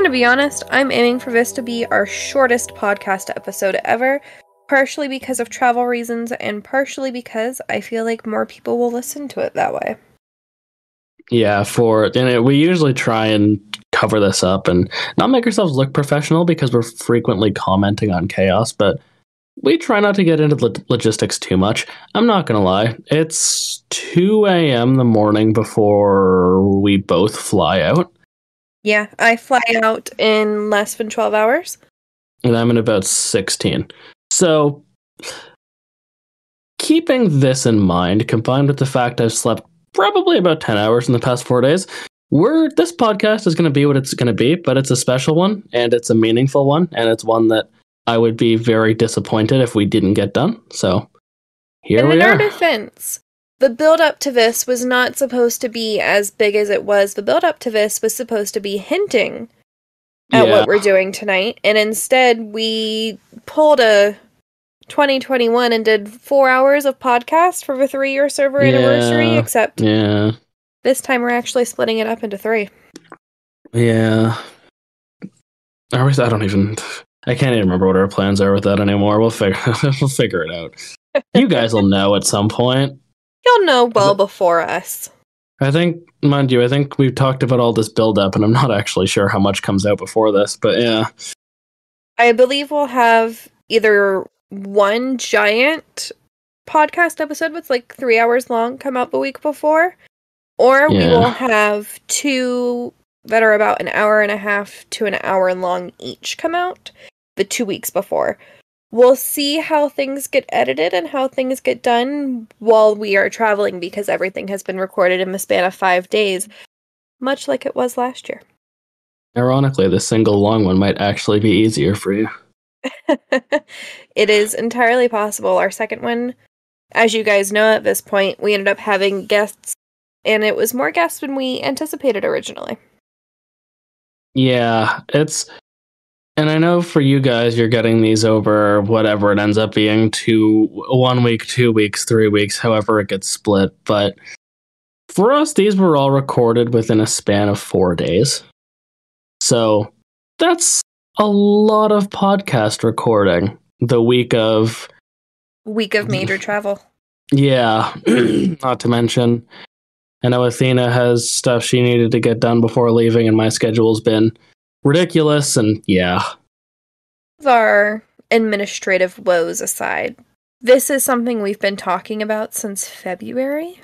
going to be honest, I'm aiming for this to be our shortest podcast episode ever, partially because of travel reasons and partially because I feel like more people will listen to it that way. Yeah, we usually try and cover this up and not make ourselves look professional because we're frequently commenting on chaos, but we try not to get into logistics too much. I'm not going to lie. It's 2 a.m. the morning before we both fly out. Yeah, I fly out in less than 12 hours. And I'm in about 16. So, keeping this in mind, combined with the fact I've slept probably about 10 hours in the past 4 days, this podcast is going to be what it's going to be, but it's a special one, and it's a meaningful one, and it's one that I would be very disappointed if we didn't get done. So, here we are. In our defense, the build-up to this was not supposed to be as big as it was. The build-up to this was supposed to be hinting at what we're doing tonight, and instead we pulled a 2021 and did 4 hours of podcast for the 3-year server anniversary, except this time we're actually splitting it up into 3. Yeah. I can't even remember what our plans are with that anymore. We'll figure it out. You guys will know at some point. You'll know well before us. I think, mind you, we've talked about all this build-up, and I'm not actually sure how much comes out before this, but yeah. I believe we'll have either one giant podcast episode that's like 3 hours long come out the week before, or we will have 2 that are about 1.5 hours to 1 hour long each come out the 2 weeks before. We'll see how things get edited and how things get done while we are traveling, because everything has been recorded in the span of 5 days, much like it was last year. Ironically, the single long one might actually be easier for you. It is entirely possible. Our second one, as you guys know at this point, we ended up having guests, and it was more guests than we anticipated originally. Yeah, and I know for you guys, you're getting these over whatever it ends up being, 1 week, 2 weeks, 3 weeks, however it gets split, but for us, these were all recorded within a span of 4 days. So, that's a lot of podcast recording the week of major travel. Yeah, not to mention, I know Athena has stuff she needed to get done before leaving, and my schedule's been ridiculous, and yeah. Our administrative woes aside, this is something we've been talking about since February.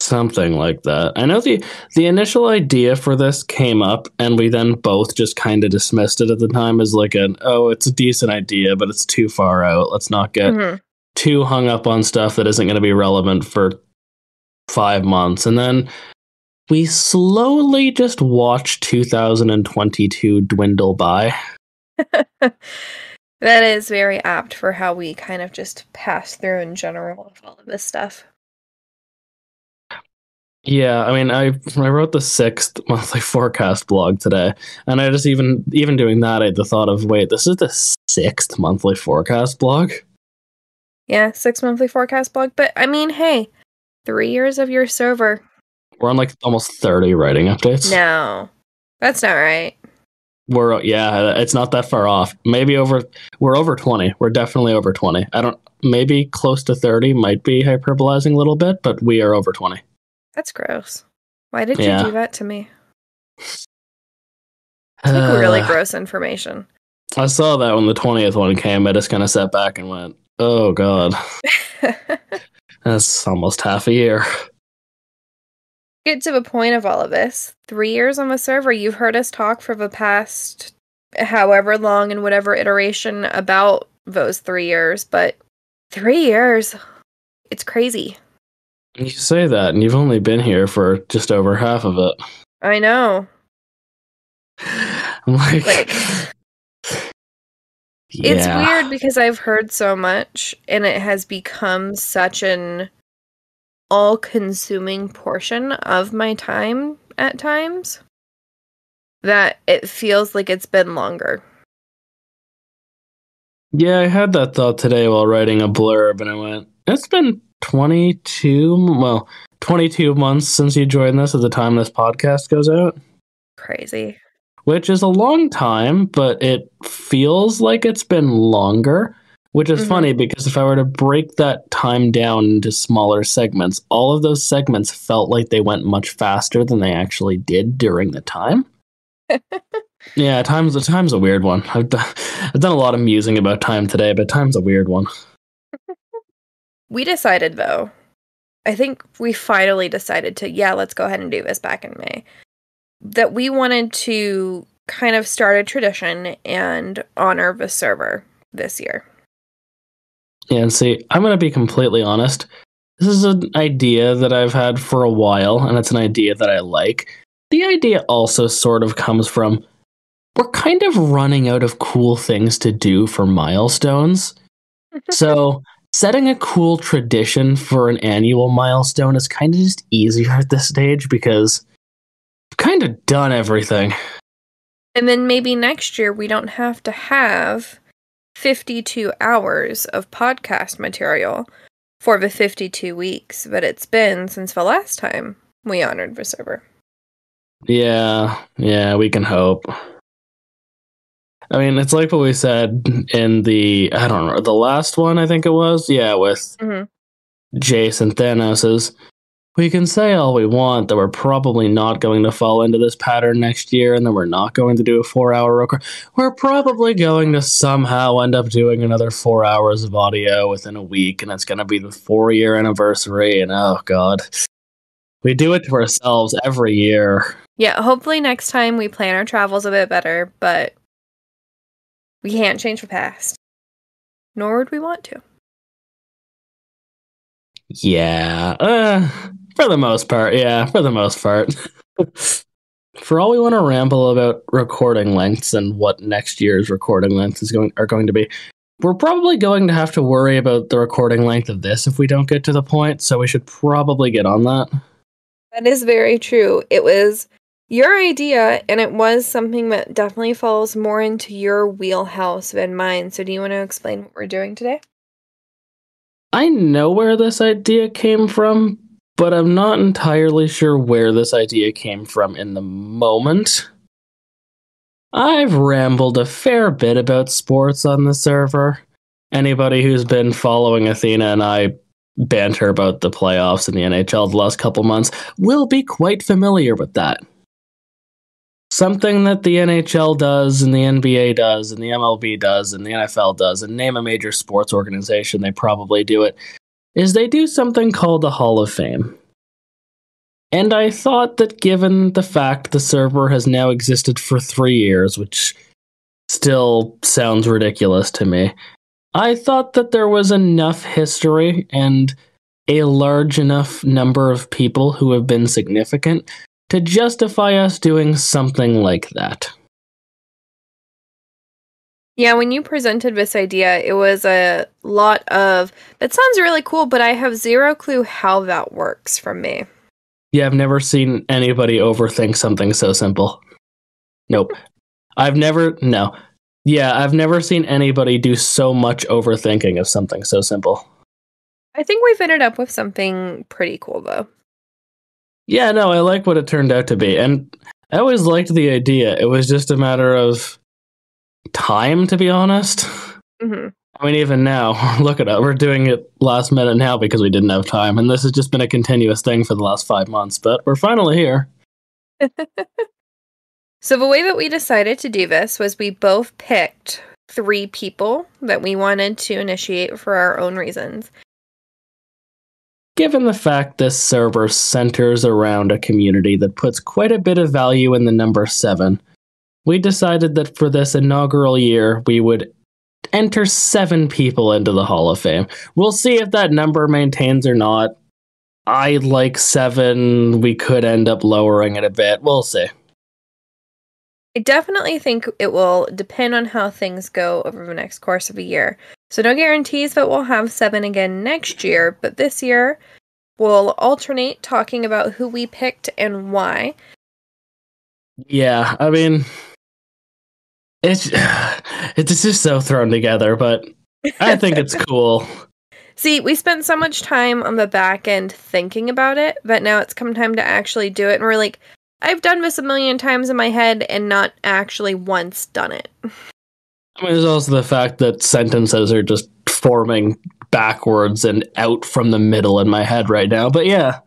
Something like that. I know the initial idea for this came up, and we then both just kind of dismissed it at the time as like it's a decent idea, but it's too far out. Let's not get too hung up on stuff that isn't going to be relevant for 5 months. And then we slowly just watched 2022 dwindle by. That is very apt for how we kind of just pass through in general with all of this stuff. Yeah, I mean, I wrote the 6th monthly forecast blog today, and I just even doing that, I had the thought of, wait, this is the 6th monthly forecast blog? Yeah, 6th monthly forecast blog, but I mean, hey, 3 years of your server. We're on like almost 30 writing updates. No, that's not right. It's not that far off. Maybe we're over 20. We're definitely over 20. Maybe close to 30 might be hyperbolizing a little bit, but we are over 20. That's gross. Why did you do that to me? It's like really gross information. I saw that when the 20th one came. I just kind of sat back and went, oh, God. That's almost half a year. Get to the point of all of this. 3 years on the server. You've heard us talk for the past however long and whatever iteration about those 3 years, but 3 years, it's crazy. You say that, and you've only been here for just over half of it. I know. I'm like yeah. It's weird because I've heard so much, and it has become such an all-consuming portion of my time at times that it feels like it's been longer. Yeah, I had that thought today while writing a blurb, and I went, it's been 22 months since you joined us at the time this podcast goes out. Crazy. which is a long time, but it feels like it's been longer, which is funny because if I were to break that time down into smaller segments, all of those segments felt like they went much faster than they actually did during the time. Yeah, time's a weird one. I've done a lot of musing about time today, but time's a weird one. We decided, though, I think we finally decided to, let's go ahead and do this back in May, that we wanted to kind of start a tradition and honor the server this year. Yeah, and see, I'm going to be completely honest. This is an idea that I've had for a while, and it's an idea that I like. The idea also sort of comes from, we're kind of running out of cool things to do for milestones. So setting a cool tradition for an annual milestone is kind of just easier at this stage because we've kind of done everything. And then maybe next year we don't have to have 52 hours of podcast material for the 52 weeks that it's been since the last time we honored the server. Yeah, we can hope. I mean, it's like what we said in the, I don't know, the last one, I think it was. Yeah, with Jace and Thanos's. We can say all we want that we're probably not going to fall into this pattern next year and that we're not going to do a 4-hour record. We're probably going to somehow end up doing another 4 hours of audio within a week, and it's going to be the 4-year anniversary, and oh, God. We do it to ourselves every year. Yeah, hopefully next time we plan our travels a bit better, but we can't change the past. Nor would we want to. Yeah. For the most part. Yeah, for the most part. For all we want to ramble about recording lengths and what next year's recording lengths are going to be, we're probably going to have to worry about the recording length of this if we don't get to the point, so we should probably get on that. That is very true. It was your idea, and it was something that definitely falls more into your wheelhouse than mine. So do you want to explain what we're doing today? I know where this idea came from, but I'm not entirely sure where this idea came from in the moment. I've rambled a fair bit about sports on the server. Anybody who's been following Athena and I banter about the playoffs and the NHL the last couple months will be quite familiar with that. Something that the NHL does, and the NBA does, and the MLB does, and the NFL does, and name a major sports organization, they probably do it, is they do something called the Hall of Fame. And I thought that given the fact the server has now existed for 3 years, which still sounds ridiculous to me, I thought that there was enough history and a large enough number of people who have been significant to justify us doing something like that. Yeah, when you presented this idea, it was a lot of, that sounds really cool, but I have zero clue how that works from me. Yeah, I've never seen anybody overthink something so simple. Nope. I've never seen anybody do so much overthinking of something so simple. I think we've ended up with something pretty cool, though. Yeah, no, I like what it turned out to be, and I always liked the idea. It was just a matter of time, to be honest. I mean, even now, look at it. We're doing it last minute now because we didn't have time, and this has just been a continuous thing for the last 5 months, but we're finally here. So the way that we decided to do this was we both picked 3 people that we wanted to initiate for our own reasons. Given the fact this server centers around a community that puts quite a bit of value in the number 7, we decided that for this inaugural year, we would enter 7 people into the Hall of Fame. We'll see if that number maintains or not. I like 7. We could end up lowering it a bit. We'll see. I definitely think it will depend on how things go over the next course of a year. So no guarantees that we'll have 7 again next year, but this year we'll alternate talking about who we picked and why. Yeah, I mean, it's just so thrown together, but I think it's cool. See, we spent so much time on the back end thinking about it, but now it's come time to actually do it, and we're like, I've done this a million times in my head and not actually once done it. I mean, there's also the fact that sentences are just forming backwards and out from the middle in my head right now. But yeah,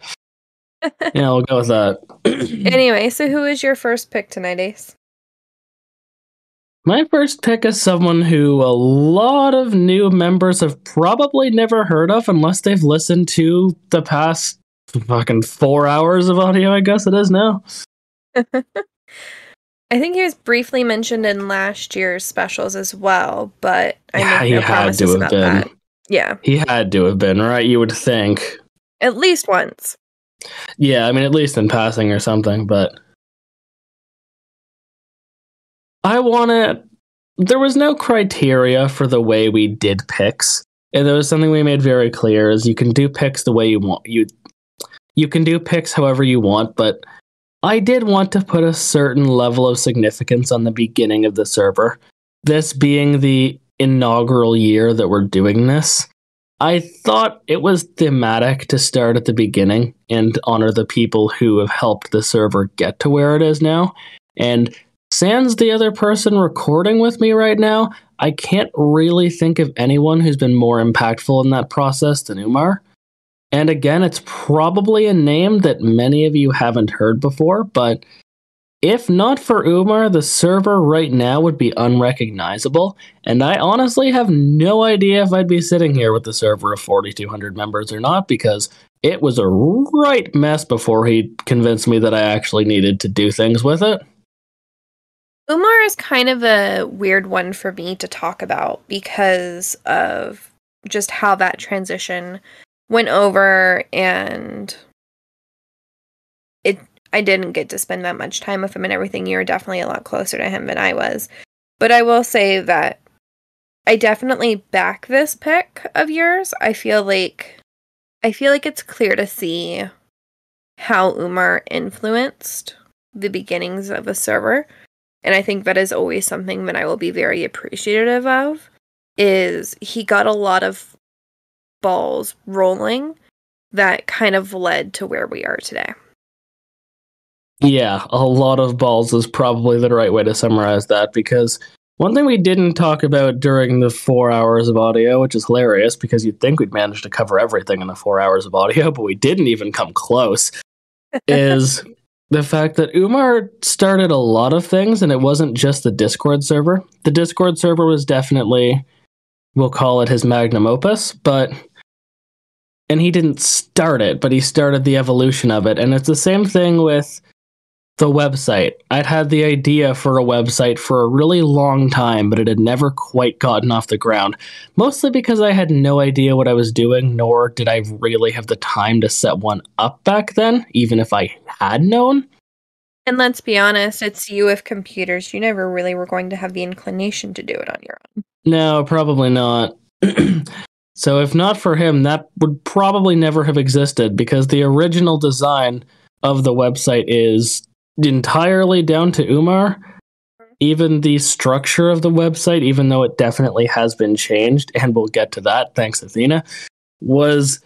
yeah, we'll go with that. Anyway, so who is your first pick tonight, Ace? My first pick is someone who a lot of new members have probably never heard of unless they've listened to the past fucking 4 hours of audio, I guess it is now. I think he was briefly mentioned in last year's specials as well, but I make no promises about that. Yeah. He had to have been, right? You would think. At least once. Yeah, I mean, at least in passing or something, but... There was no criteria for the way we did picks. And there was something we made very clear, is you can do picks the way you want. You can do picks however you want, but I did want to put a certain level of significance on the beginning of the server. This being the inaugural year that we're doing this, I thought it was thematic to start at the beginning and honor the people who have helped the server get to where it is now. And sans the other person recording with me right now, I can't really think of anyone who's been more impactful in that process than Umar. And again, it's probably a name that many of you haven't heard before, but if not for Umar, the server right now would be unrecognizable, and I honestly have no idea if I'd be sitting here with the server of 4,200 members or not, because it was a right mess before he convinced me that I actually needed to do things with it. Umar is kind of a weird one for me to talk about because of just how that transition went over, and I didn't get to spend that much time with him and everything. You were definitely a lot closer to him than I was. But I will say that I definitely back this pick of yours. I feel like it's clear to see how Umar influenced the beginnings of a server. And I think that is always something that I will be very appreciative of, is he got a lot of balls rolling that kind of led to where we are today. Yeah, a lot of balls is probably the right way to summarize that, because one thing we didn't talk about during the 4 hours of audio, which is hilarious because you'd think we'd managed to cover everything in the 4 hours of audio, but we didn't even come close, is the fact that Umar started a lot of things, and it wasn't just the Discord server. The Discord server was definitely, we'll call it his magnum opus, but... and he didn't start it, but he started the evolution of it. And it's the same thing with the website. I'd had the idea for a website for a really long time, but it had never quite gotten off the ground. Mostly because I had no idea what I was doing, nor did I really have the time to set one up back then, even if I had known. And let's be honest, it's you with computers. You never really were going to have the inclination to do it on your own. No, probably not. So if not for him, that would probably never have existed, because the original design of the website is entirely down to Umar. Even the structure of the website, even though it definitely has been changed, and we'll get to that, thanks Athena, was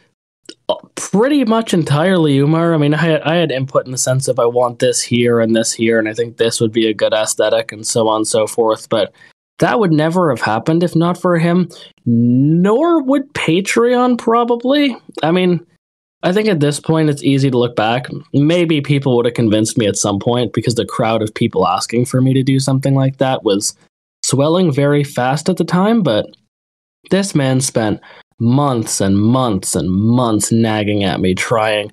pretty much entirely Umar. I mean, I had input in the sense of I want this here and this here, and I think this would be a good aesthetic, and so on and so forth, but... that would never have happened if not for him, nor would Patreon probably. I mean, I think at this point it's easy to look back. Maybe people would have convinced me at some point, because the crowd of people asking for me to do something like that was swelling very fast at the time, but this man spent months and months and months nagging at me, trying...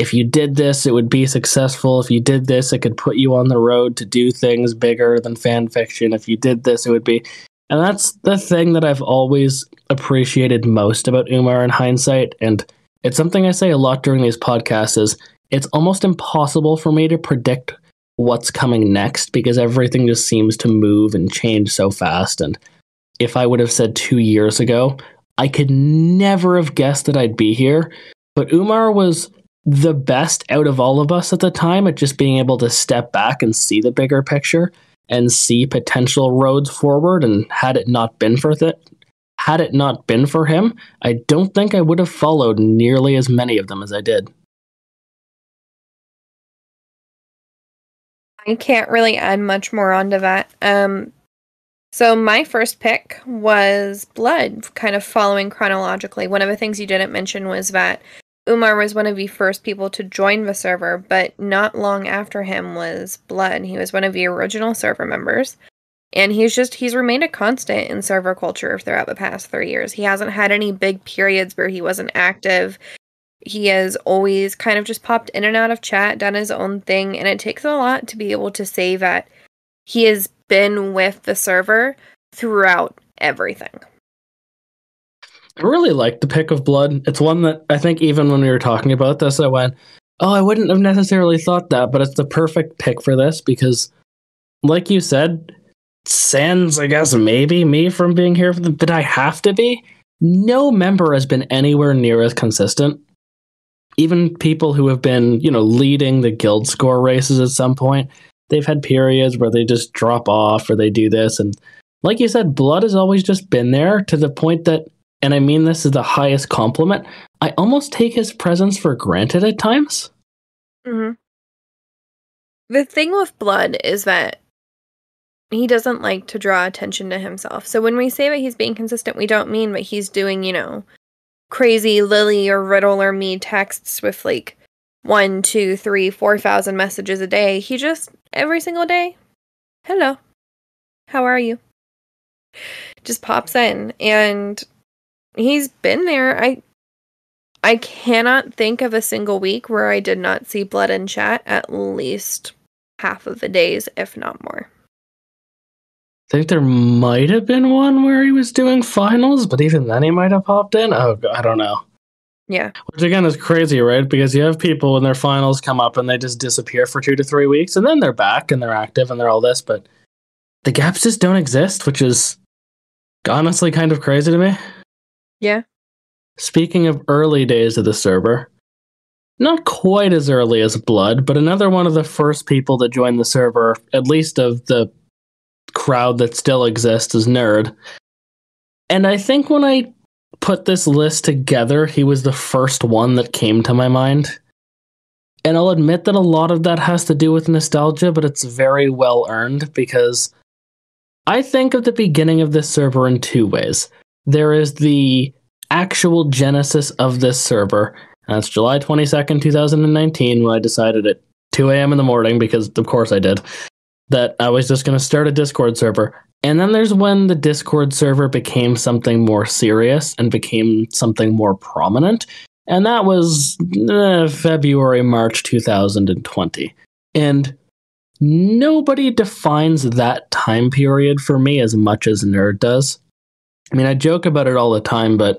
if you did this, it would be successful. If you did this, it could put you on the road to do things bigger than fan fiction. If you did this, it would be... and that's the thing that I've always appreciated most about Umar in hindsight, and it's something I say a lot during these podcasts, is it's almost impossible for me to predict what's coming next, because everything just seems to move and change so fast. And if I would have said 2 years ago, I could never have guessed that I'd be here. But Umar was... the best out of all of us at the time at just being able to step back and see the bigger picture and see potential roads forward. And had it not been for him, I don't think I would have followed nearly as many of them as I did. I can't really add much more onto that. So my first pick was Blood, kind of following chronologically. One of the things you didn't mention was that Umar was one of the first people to join the server, but not long after him was Blood. He was one of the original server members. And he's remained a constant in server culture throughout the past 3 years. He hasn't had any big periods where he wasn't active. He has always kind of just popped in and out of chat, done his own thing, and it takes a lot to be able to say that he has been with the server throughout everything. I really like the pick of Blood. It's one that I think even when we were talking about this, I went, oh, I wouldn't have necessarily thought that, but it's the perfect pick for this because, like you said, sans, I guess, maybe me from being here, did I have to be? No member has been anywhere near as consistent. Even people who have been, you know, leading the guild score races at some point, they've had periods where they just drop off or they do this. And like you said, Blood has always just been there to the point that, and I mean this is the highest compliment, I almost take his presence for granted at times. Mm-hmm. The thing with Blood is that he doesn't like to draw attention to himself. So when we say that he's being consistent, we don't mean that he's doing, you know, crazy Lily or Riddle or me texts with like 1, 2, 3, 4,000 messages a day. He just, every single day, hello, how are you? Just pops in. And he's been there. I cannot think of a single week where I did not see Blood in chat at least half of the days, if not more. I think there might have been one where he was doing finals, but even then he might have popped in. Oh, I don't know. Yeah. Which again is crazy, right? Because you have people when their finals come up and they just disappear for 2 to 3 weeks and then they're back and they're active and they're all this, but the gaps just don't exist, which is honestly kind of crazy to me. Yeah. Speaking of early days of the server, not quite as early as Blood, but another one of the first people that joined the server, at least of the crowd that still exists, is Nerd. And I think when I put this list together, he was the first one that came to my mind. And I'll admit that a lot of that has to do with nostalgia, but it's very well earned because I think of the beginning of this server in two ways. There is the actual genesis of this server, and that's July 22nd, 2019, when I decided at 2 a.m. in the morning, because of course I did, that I was just going to start a Discord server. And then there's when the Discord server became something more serious and became something more prominent. And that was February, March 2020. And nobody defines that time period for me as much as Nerd does. I mean, I joke about it all the time, but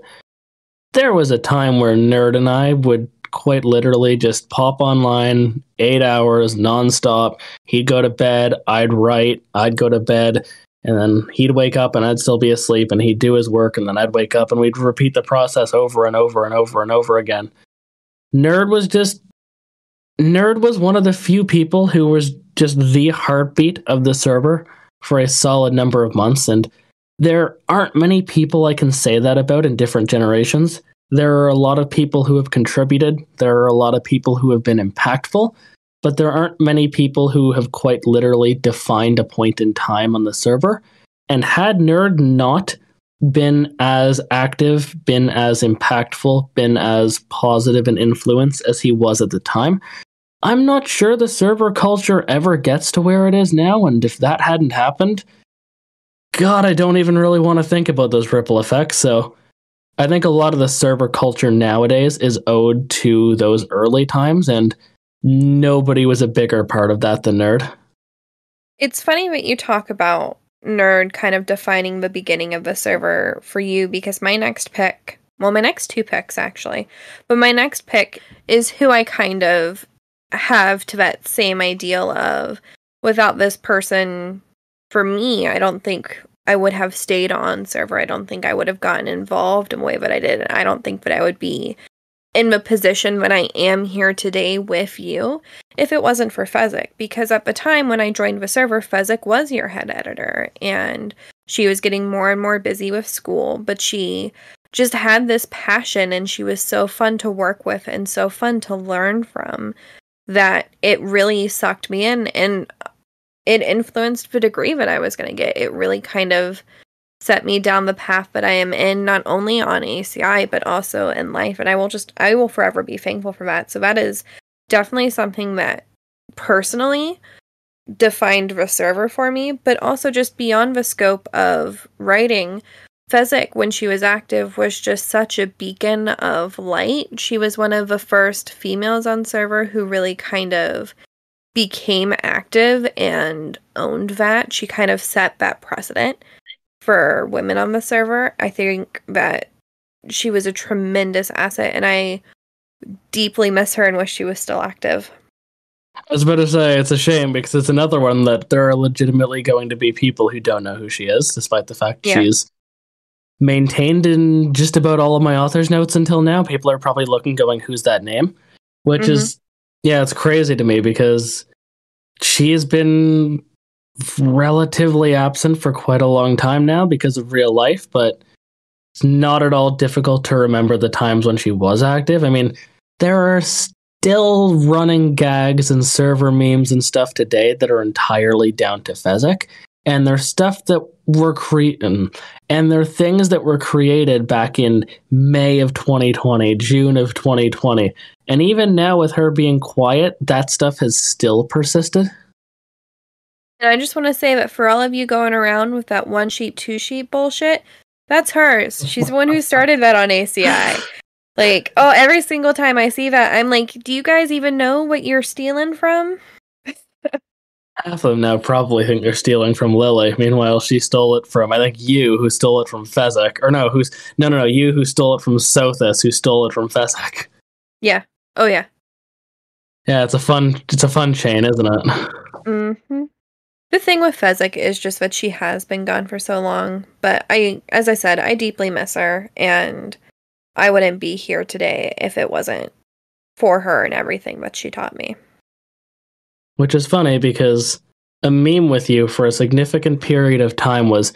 there was a time where Nerd and I would quite literally just pop online 8 hours nonstop. He'd go to bed, I'd write, I'd go to bed, and then he'd wake up and I'd still be asleep and he'd do his work and then I'd wake up and we'd repeat the process over and over and over and over again. Nerd was one of the few people who was just the heartbeat of the server for a solid number of months, and there aren't many people I can say that about in different generations. There are a lot of people who have contributed. There are a lot of people who have been impactful, but there aren't many people who have quite literally defined a point in time on the server. And had Nerd not been as active, been as impactful, been as positive an influence as he was at the time, I'm not sure the server culture ever gets to where it is now. And if that hadn't happened, God, I don't even really want to think about those ripple effects. So I think a lot of the server culture nowadays is owed to those early times, and nobody was a bigger part of that than Nerd. It's funny that you talk about Nerd kind of defining the beginning of the server for you, because my next pick, well, my next two picks actually, but my next pick is who I kind of have to that same ideal of, without this person, for me, I don't think I would have stayed on server. I don't think I would have gotten involved in the way that I did. I don't think that I would be in the position that I am here today with you if it wasn't for Fezzik. Because at the time when I joined the server, Fezzik was your head editor, and she was getting more and more busy with school, but she just had this passion, and she was so fun to work with and so fun to learn from that it really sucked me in. And it influenced the degree that I was going to get. It really kind of set me down the path that I am in, not only on ACI, but also in life. And I will forever be thankful for that. So that is definitely something that personally defined the server for me, but also just beyond the scope of writing. Fezzik, when she was active, was just such a beacon of light. She was one of the first females on server who really kind of became active and owned that. She kind of set that precedent for women on the server. I think that she was a tremendous asset, and I deeply miss her and wish she was still active. I was about to say, it's a shame, because it's another one that there are legitimately going to be people who don't know who she is, despite the fact she's maintained in just about all of my author's notes until now. People are probably looking, going, who's that name? Which is, yeah, it's crazy to me, because she has been relatively absent for quite a long time now because of real life, but it's not at all difficult to remember the times when she was active. I mean, there are still running gags and server memes and stuff today that are entirely down to Fezzik, and they're stuff that were created, and they're things that were created back in May of 2020, June of 2020, and even now with her being quiet, that stuff has still persisted. And I just want to say that for all of you going around with that one sheep, two sheep bullshit, that's hers. She's the one who started that on ACI. Like, oh, every single time I see that, I'm like, do you guys even know what you're stealing from? Half of them now probably think they're stealing from Lily. Meanwhile, she stole it from, I think, you, who stole it from Fezzik. Or no, you who stole it from Sothis, who stole it from Fezzik. Yeah. Oh, yeah. Yeah, it's a fun chain, isn't it? Mm-hmm. The thing with Fezzik is just that she has been gone for so long. But as I said, I deeply miss her, and I wouldn't be here today if it wasn't for her and everything that she taught me. Which is funny, because a meme with you for a significant period of time was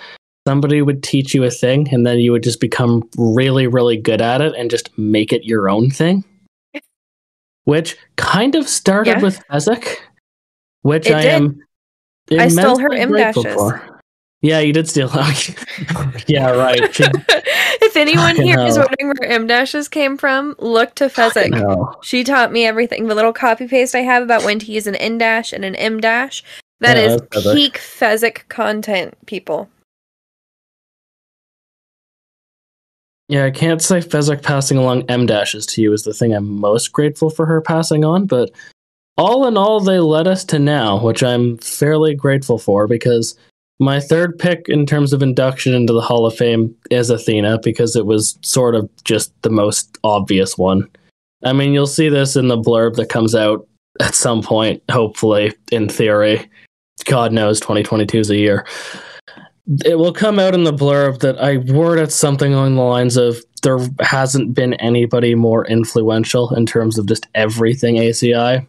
somebody would teach you a thing, and then you would just become really, really good at it and just make it your own thing. Which kind of started with Fezzik, which it I am. I stole her M dashes. Yeah, you did steal them. Yeah, right. If anyone here is wondering where M dashes came from, look to Fezzik. She taught me everything. The little copy paste I have about when to use an N dash and an M dash. That is peak Fezzik content, people. Yeah, I can't say Fezzik passing along M dashes to you is the thing I'm most grateful for her passing on, but all in all, they led us to now, which I'm fairly grateful for, because my third pick in terms of induction into the Hall of Fame is Athena, because it was sort of just the most obvious one. I mean, you'll see this in the blurb that comes out at some point, hopefully, in theory. God knows, 2022 is a year. It will come out in the blurb that I worded something along the lines of, there hasn't been anybody more influential in terms of just everything ACI.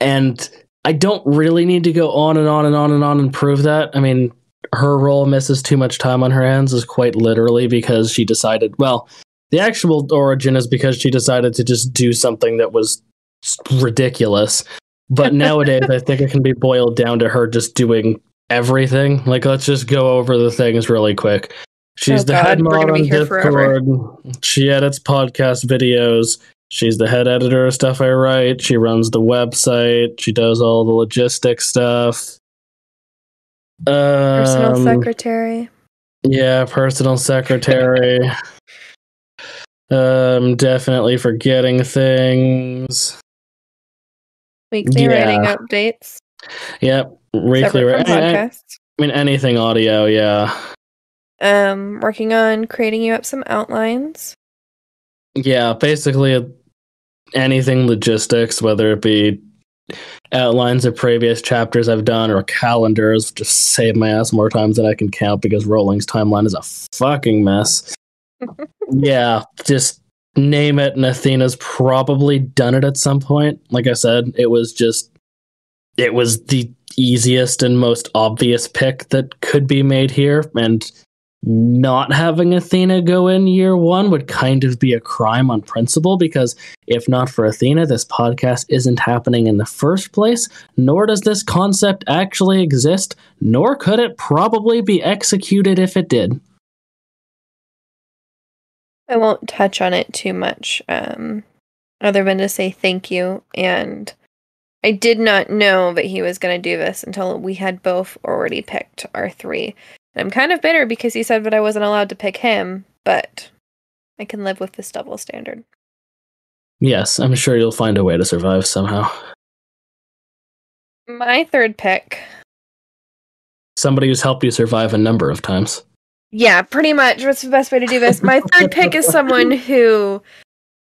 And I don't really need to go on and on and on and on and prove that. I mean, her role misses too much time on her hands is quite literally because she decided, well, the actual origin is because she decided to just do something that was ridiculous. But nowadays, I think it can be boiled down to her just doing everything. Like, let's just go over the things really quick. She's the head mod on Discord. Forever. She edits podcast videos. She's the head editor of Stuff I Write. She runs the website. She does all the logistics stuff. Personal secretary. Yeah, personal secretary. Definitely forgetting things. Weekly writing updates. Yep. Weekly writing podcasts. I mean, anything audio, yeah. Working on creating you up some outlines. Yeah, basically anything logistics, whether it be outlines of previous chapters I've done or calendars, just save my ass more times than I can count because Rowling's timeline is a fucking mess. Yeah, just name it, and Athena's probably done it at some point. Like I said, it was the easiest and most obvious pick that could be made here, and not having Athena go in year one would kind of be a crime on principle, because if not for Athena, this podcast isn't happening in the first place, nor does this concept actually exist, nor could it probably be executed if it did. I won't touch on it too much, other than to say thank you, and I did not know that he was going to do this until we had both already picked our three. I'm kind of bitter because he said that I wasn't allowed to pick him, but I can live with this double standard. Yes, I'm sure you'll find a way to survive somehow. My third pick. Somebody who's helped you survive a number of times. Yeah, pretty much. What's the best way to do this? My third pick is someone who,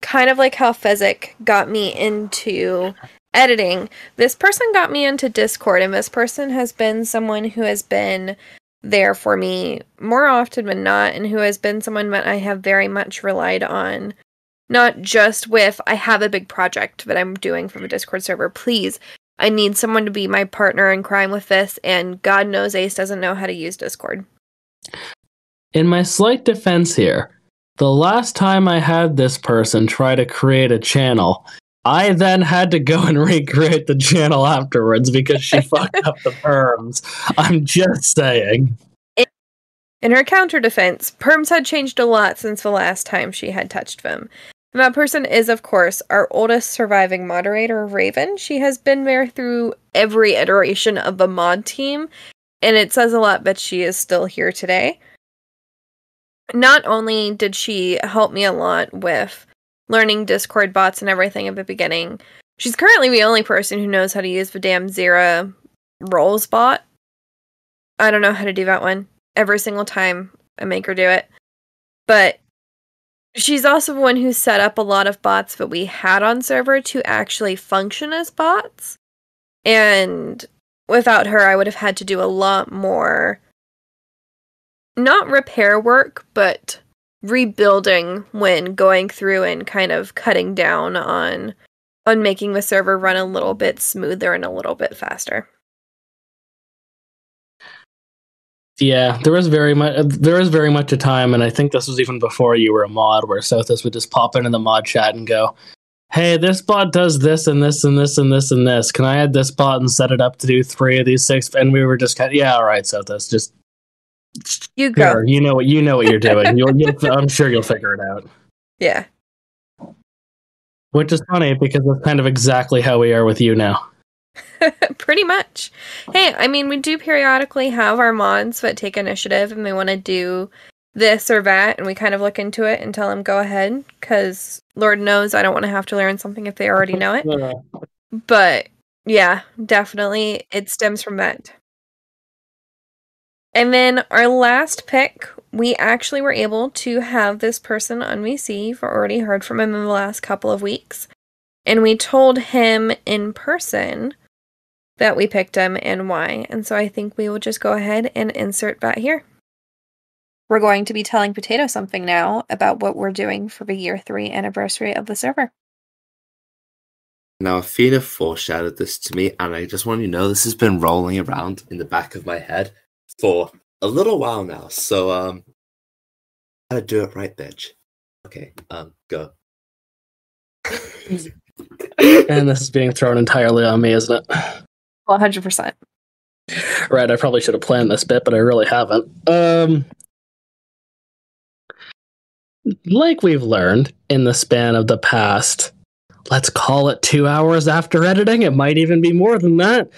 kind of like how Fezzik got me into editing, this person got me into Discord, and this person has been someone who has been there for me more often than not, and who has been someone that I have very much relied on, not just with, I have a big project that I'm doing from a Discord server, please, I need someone to be my partner in crime with this, and God knows Ace doesn't know how to use Discord. In my slight defense here, the last time I had this person try to create a channel, I then had to go and recreate the channel afterwards because she fucked up the perms. I'm just saying. In her counter defense, perms had changed a lot since the last time she had touched them. And that person is, of course, our oldest surviving moderator, Raven. She has been there through every iteration of the mod team, and it says a lot that she is still here today. Not only did she help me a lot with learning Discord bots and everything at the beginning, she's currently the only person who knows how to use the damn Zira rolls bot. I don't know how to do that one. Every single time I make her do it. But she's also the one who set up a lot of bots that we had on server to actually function as bots. And without her, I would have had to do a lot more, not repair work, but rebuilding when going through and kind of cutting down on making the server run a little bit smoother and a little bit faster. Yeah, there was very much a time, and I think this was even before you were a mod, where Sothis would just pop into the mod chat and go, hey, this bot does this and this and this and this and this. Can I add this bot and set it up to do 3 of these 6? And we were just kind of, yeah, all right, Sothis, just you go. Sure, you know what you're doing. I'm sure you'll figure it out. Yeah. Which is funny because that's kind of exactly how we are with you now. Pretty much. Hey, I mean, we do periodically have our mods that take initiative and they want to do this or that, and we kind of look into it and tell them go ahead, because Lord knows I don't want to have to learn something if they already know it. Yeah. But yeah, definitely it stems from that. And then our last pick, we actually were able to have this person on VC. We've already heard from him in the last couple of weeks. And we told him in person that we picked him and why. And so I think we will just go ahead and insert that here. We're going to be telling Potato something now about what we're doing for the year 3 anniversary of the server. Now, Athena foreshadowed this to me, and I just want you to know this has been rolling around in the back of my head for a little while now, so gotta do it right, bitch. Okay, go. And this is being thrown entirely on me, isn't it? 100%. Right, I probably should have planned this bit, but I really haven't. Like we've learned in the span of the past, let's call it 2 hours after editing, it might even be more than that.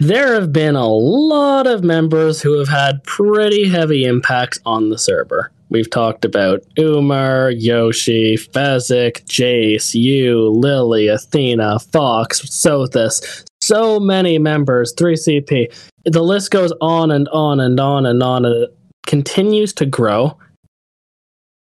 There have been a lot of members who have had pretty heavy impacts on the server. We've talked about Umar, Yoshi, Fezzik, Jace, you, Lily, Athena, Fox, Sothis, so many members, 3CP. The list goes on and on and on and on, and it continues to grow.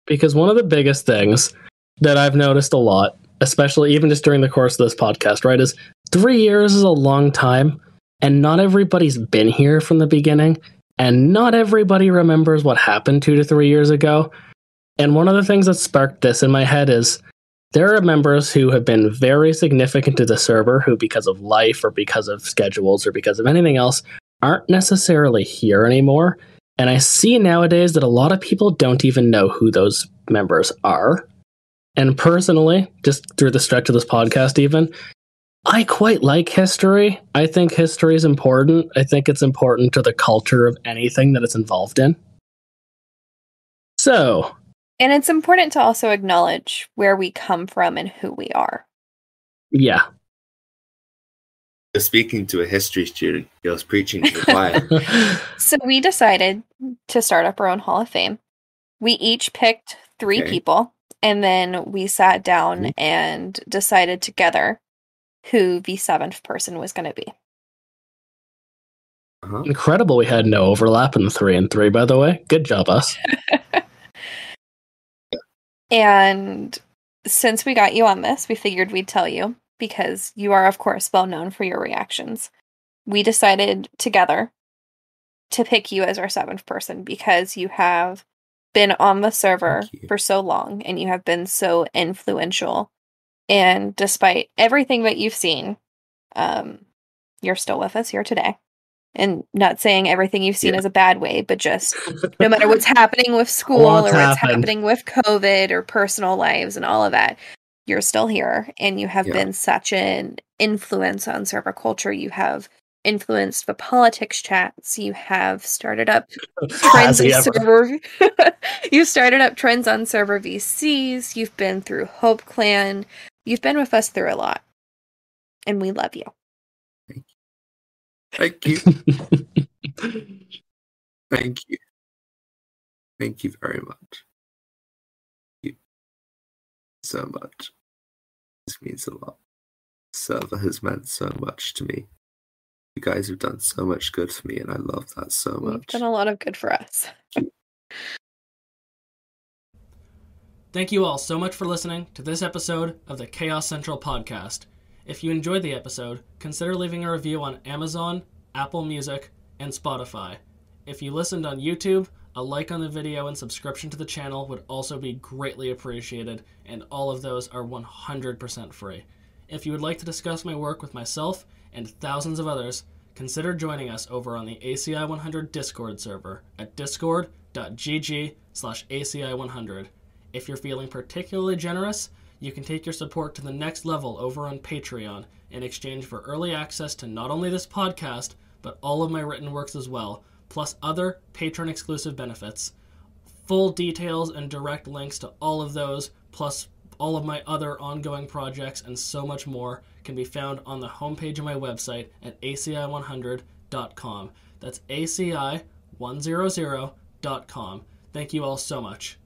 Because one of the biggest things that I've noticed a lot, especially even just during the course of this podcast, right, is 3 years is a long time, and not everybody's been here from the beginning, and not everybody remembers what happened 2 to 3 years ago. And one of the things that sparked this in my head is there are members who have been very significant to the server who, because of life or because of schedules or because of anything else, aren't necessarily here anymore. And I see nowadays that a lot of people don't even know who those members are. And personally, just through the stretch of this podcast even, I quite like history. I think history is important. I think it's important to the culture of anything that it's involved in. So... and it's important to also acknowledge where we come from and who we are. Yeah. Speaking to a history student, he was preaching to the choir. So we decided to start up our own Hall of Fame. We each picked three people, and then we sat down and decided together who the seventh person was going to be. Uh-huh. Incredible we had no overlap in the 3 and 3, by the way. Good job, us. And since we got you on this, we figured we'd tell you, because you are, of course, well known for your reactions. We decided together to pick you as our seventh person because you have been on the server for so long and you have been so influential. And despite everything that you've seen, you're still with us here today. And not saying everything you've seen is a bad way, but just no matter what's happening with school what's happening with COVID or personal lives and all of that, you're still here. And you have been such an influence on server culture. You have influenced the politics chats. You have started up trends on server. You've started up trends on server VCs. You've been through Hope Clan. You've been with us through a lot. And we love you. Thank you. Thank you. Thank you very much. Thank you so much. This means a lot. Server has meant so much to me. You guys have done so much good for me, and I love that so much. You've done a lot of good for us. Thank you all so much for listening to this episode of the Chaos Central podcast. If you enjoyed the episode, consider leaving a review on Amazon, Apple Music, and Spotify. If you listened on YouTube, a like on the video and subscription to the channel would also be greatly appreciated, and all of those are 100% free. If you would like to discuss my work with myself and thousands of others, consider joining us over on the ACI100 Discord server at discord.gg/ACI100. If you're feeling particularly generous, you can take your support to the next level over on Patreon in exchange for early access to not only this podcast, but all of my written works as well, plus other patron-exclusive benefits. Full details and direct links to all of those, plus all of my other ongoing projects and so much more, can be found on the homepage of my website at aci100.com. That's aci100.com. Thank you all so much.